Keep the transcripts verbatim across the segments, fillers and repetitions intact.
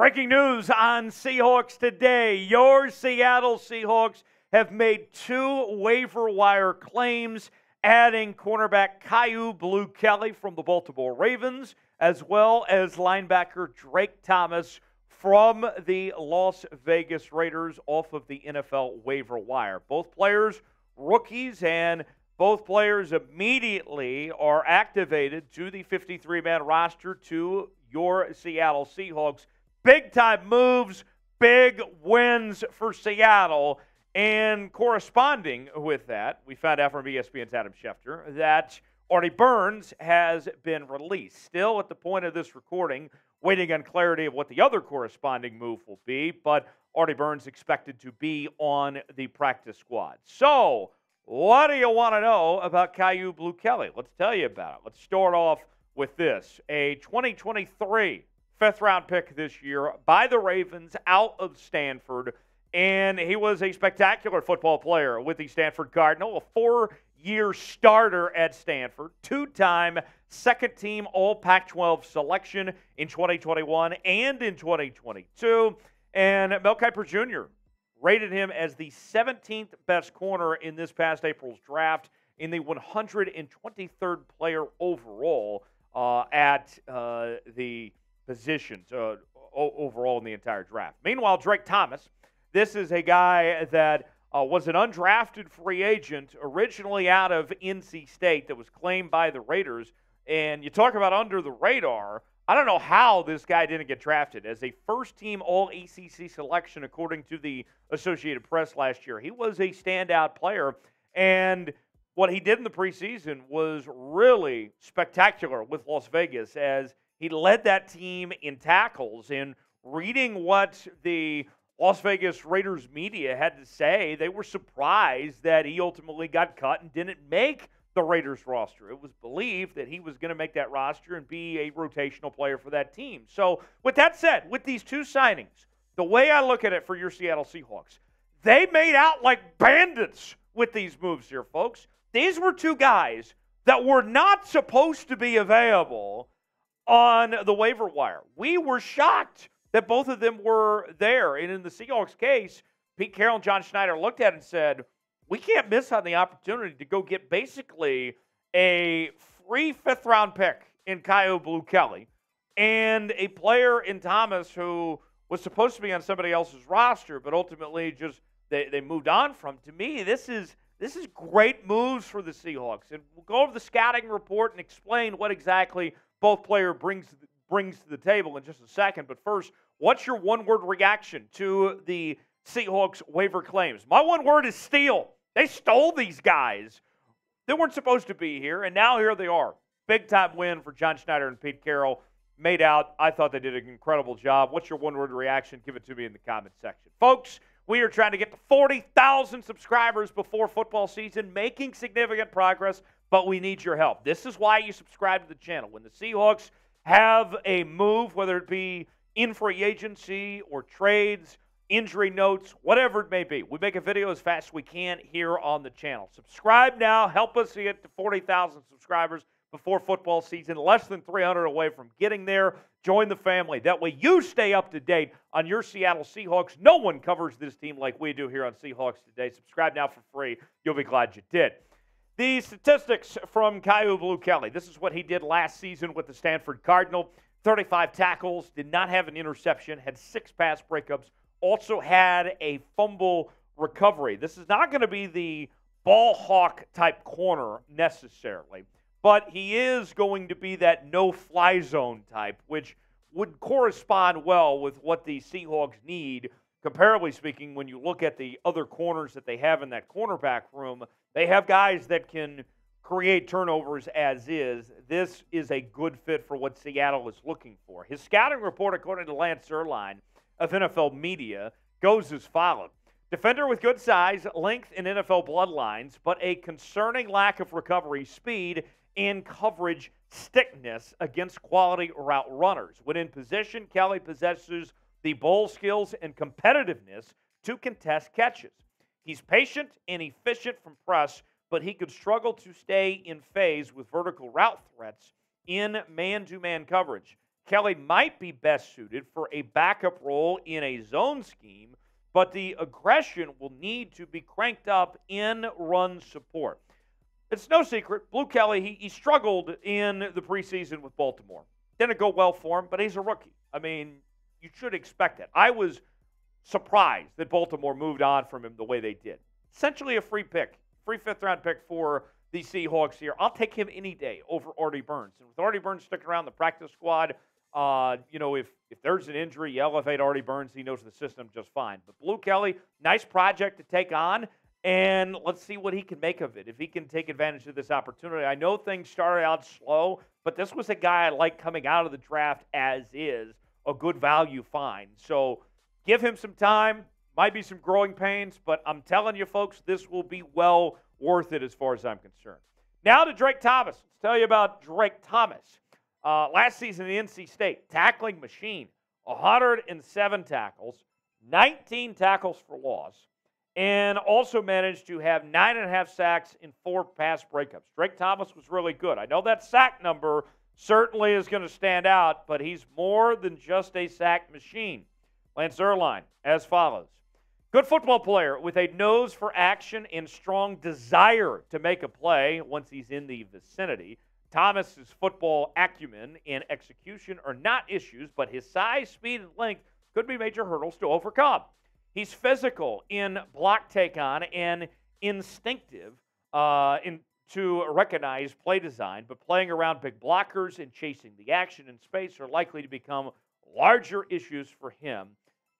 Breaking news on Seahawks today. Your Seattle Seahawks have made two waiver wire claims, adding cornerback Kyu Blu Kelly from the Baltimore Ravens, as well as linebacker Drake Thomas from the Las Vegas Raiders off of the N F L waiver wire. Both players rookies, and both players immediately are activated to the fifty-three man roster to your Seattle Seahawks. Big-time moves, big wins for Seattle. And corresponding with that, we found out from E S P N's Adam Schefter that Artie Burns has been released. Still at the point of this recording, waiting on clarity of what the other corresponding move will be, but Artie Burns expected to be on the practice squad. So, what do you want to know about Kyu Blu Kelly? Let's tell you about it. Let's start off with this. A twenty twenty-three fifth round pick this year by the Ravens out of Stanford, and he was a spectacular football player with the Stanford Cardinal, a four year starter at Stanford, two time second team All Pac twelve selection in twenty twenty-one and in twenty twenty-two. And Mel Kiper Junior rated him as the seventeenth best corner in this past April's draft, in the one hundred twenty-third player overall uh, at uh, the position uh, overall in the entire draft. Meanwhile, Drake Thomas, this is a guy that Uh, was an undrafted free agent originally out of N C State that was claimed by the Raiders. And you talk about under the radar, I don't know how this guy didn't get drafted. As a first team All A C C selection, according to the Associated Press last year, he was a standout player. And what he did in the preseason was really spectacular with Las Vegas, as he led that team in tackles. And reading what the Las Vegas Raiders media had to say, they were surprised that he ultimately got cut and didn't make the Raiders roster. It was believed that he was going to make that roster and be a rotational player for that team. So with that said, with these two signings, the way I look at it for your Seattle Seahawks, they made out like bandits with these moves here, folks. These were two guys that were not supposed to be available on the waiver wire. We were shocked that both of them were there. And in the Seahawks case, Pete Carroll and John Schneider looked at it and said, we can't miss on the opportunity to go get basically a free fifth round pick in Kyu Blu Kelly and a player in Thomas who was supposed to be on somebody else's roster, but ultimately just they, they moved on from. To me, this is, this is great moves for the Seahawks. And we'll go over the scouting report and explain what exactly both player brings to the brings to the table in just a second. But first, what's your one-word reaction to the Seahawks waiver claims? My one word is steal. They stole these guys. They weren't supposed to be here, and now here they are. Big-time win for John Schneider and Pete Carroll. Made out. I thought they did an incredible job. What's your one-word reaction? Give it to me in the comment section. Folks, we are trying to get to forty thousand subscribers before football season, making significant progress, but we need your help. This is why you subscribe to the channel. When the Seahawks have a move, whether it be in free agency or trades, injury notes, whatever it may be, we make a video as fast as we can here on the channel. Subscribe now. Help us get to forty thousand subscribers before football season, less than three hundred away from getting there. Join the family. That way you stay up to date on your Seattle Seahawks. No one covers this team like we do here on Seahawks Today. Subscribe now for free. You'll be glad you did. The statistics from Kyu Blu Kelly. This is what he did last season with the Stanford Cardinal. thirty-five tackles, did not have an interception, had six pass breakups, also had a fumble recovery. This is not going to be the ball hawk type corner necessarily, but he is going to be that no-fly zone type, which would correspond well with what the Seahawks need. Comparably speaking, when you look at the other corners that they have in that cornerback room, they have guys that can create turnovers as is. This is a good fit for what Seattle is looking for. His scouting report, according to Lance Zierlein of N F L Media, goes as follows. Defender with good size, length, and N F L bloodlines, but a concerning lack of recovery speed and coverage stiffness against quality route runners. When in position, Kelly possesses the bowl skills and competitiveness to contest catches. He's patient and efficient from press, but he could struggle to stay in phase with vertical route threats in man-to-man coverage. Kelly might be best suited for a backup role in a zone scheme, but the aggression will need to be cranked up in run support. It's no secret, Blu Kelly, he, he struggled in the preseason with Baltimore. Didn't go well for him, but he's a rookie. I mean, you should expect that. I was surprised that Baltimore moved on from him the way they did. Essentially a free pick, free fifth-round pick for the Seahawks here. I'll take him any day over Artie Burns. And with Artie Burns sticking around the practice squad, uh, you know, if, if there's an injury, you elevate Artie Burns. He knows the system just fine. But Blu Kelly, nice project to take on. And let's see what he can make of it, if he can take advantage of this opportunity. I know things started out slow, but this was a guy I like coming out of the draft as is, a good value find. So give him some time. Might be some growing pains, but I'm telling you, folks, this will be well worth it as far as I'm concerned. Now to Drake Thomas. Let's tell you about Drake Thomas. Uh, last season at N C State, tackling machine, one hundred seven tackles, nineteen tackles for loss, and also managed to have nine and a half sacks in four pass breakups. Drake Thomas was really good. I know that sack number certainly is going to stand out, but he's more than just a sack machine. Lance Zierlein, as follows. Good football player with a nose for action and strong desire to make a play once he's in the vicinity. Thomas's football acumen and execution are not issues, but his size, speed, and length could be major hurdles to overcome. He's physical in block take-on and instinctive uh, in, to recognize play design, but playing around big blockers and chasing the action in space are likely to become larger issues for him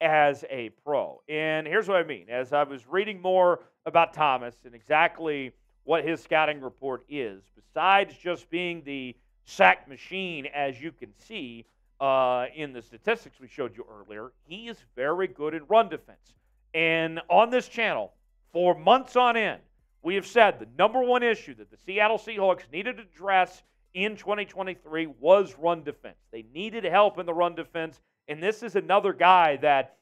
as a pro. And here's what I mean. As I was reading more about Thomas and exactly what his scouting report is, besides just being the sack machine, as you can see uh, in the statistics we showed you earlier, he is very good in run defense. And on this channel, for months on end, we have said the number one issue that the Seattle Seahawks needed to address in twenty twenty-three was run defense. They needed help in the run defense. And this is another guy that,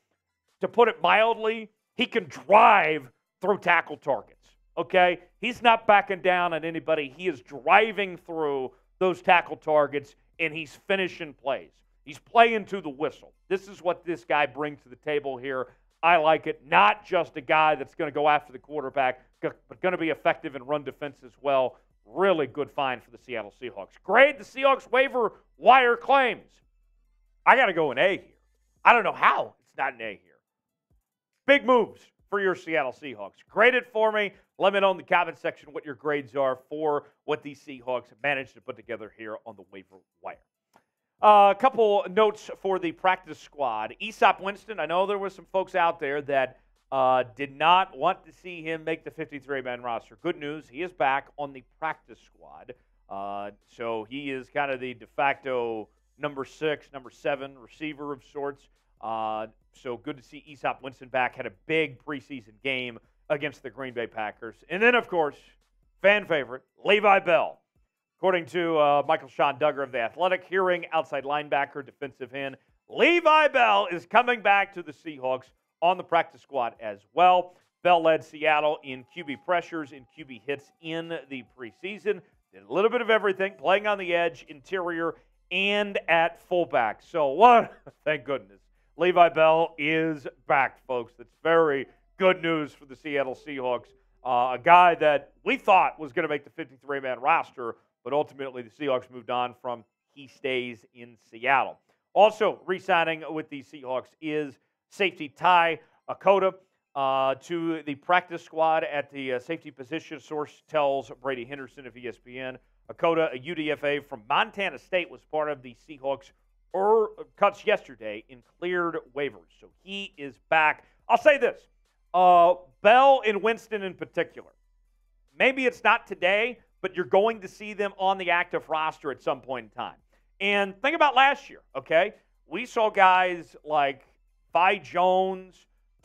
to put it mildly, he can drive through tackle targets, okay? He's not backing down on anybody. He is driving through those tackle targets, and he's finishing plays. He's playing to the whistle. This is what this guy brings to the table here. I like it. Not just a guy that's going to go after the quarterback, but going to be effective in run defense as well. Really good find for the Seattle Seahawks. Grade the Seahawks waiver wire claims. I got to go an A here. I don't know how it's not an A here. Big moves for your Seattle Seahawks. Grade it for me. Let me know in the comment section what your grades are for what these Seahawks managed to put together here on the waiver wire. Uh, a couple notes for the practice squad. Easop Winston, I know there were some folks out there that uh, did not want to see him make the fifty-three man roster. Good news, he is back on the practice squad. Uh, so he is kind of the de facto number six, number seven receiver of sorts. Uh, so good to see Easop Winston back. Had a big preseason game against the Green Bay Packers. And then, of course, fan favorite, Levi Bell. According to uh, Michael Sean Dugger of the Athletic, hearing outside linebacker, defensive end, Levi Bell is coming back to the Seahawks on the practice squad as well. Bell led Seattle in Q B pressures, in Q B hits in the preseason. Did a little bit of everything, playing on the edge, interior, and at fullback. So what? Thank goodness. Levi Bell is back, folks. That's very good news for the Seattle Seahawks. Uh, a guy that we thought was going to make the fifty-three man roster, but ultimately the Seahawks moved on from. He stays in Seattle. Also re-signing with the Seahawks is safety Ty Akoda uh, to the practice squad at the uh, safety position. Source tells Brady Henderson of E S P N. Akoda, a U D F A from Montana State, was part of the Seahawks er, cuts yesterday in cleared waivers. So he is back. I'll say this. Uh, Bell and Winston in particular. Maybe it's not today, but you're going to see them on the active roster at some point in time. And think about last year, okay? We saw guys like Bye Jones,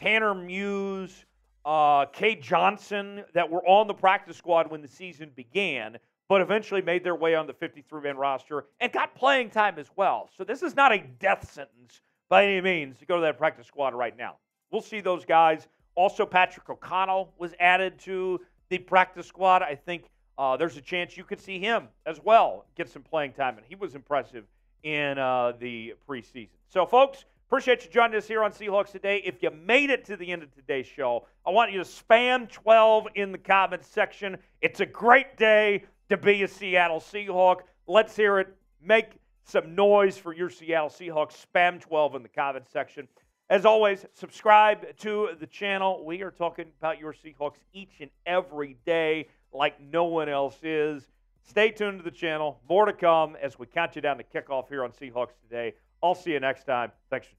Tanner Muse, uh, Kate Johnson that were on the practice squad when the season began, but eventually made their way on the fifty-three man roster and got playing time as well. So this is not a death sentence by any means to go to that practice squad right now. We'll see those guys. Also, Patrick O'Connell was added to the practice squad. I think uh, there's a chance you could see him as well get some playing time, and he was impressive in uh, the preseason. So, folks, appreciate you joining us here on Seahawks Today. If you made it to the end of today's show, I want you to spam twelve in the comments section. It's a great day to be a Seattle Seahawk. Let's hear it. Make some noise for your Seattle Seahawks. Spam twelve in the comments section. As always, subscribe to the channel. We are talking about your Seahawks each and every day like no one else is. Stay tuned to the channel. More to come as we count you down to kickoff here on Seahawks Today. I'll see you next time. Thanks for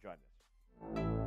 joining us.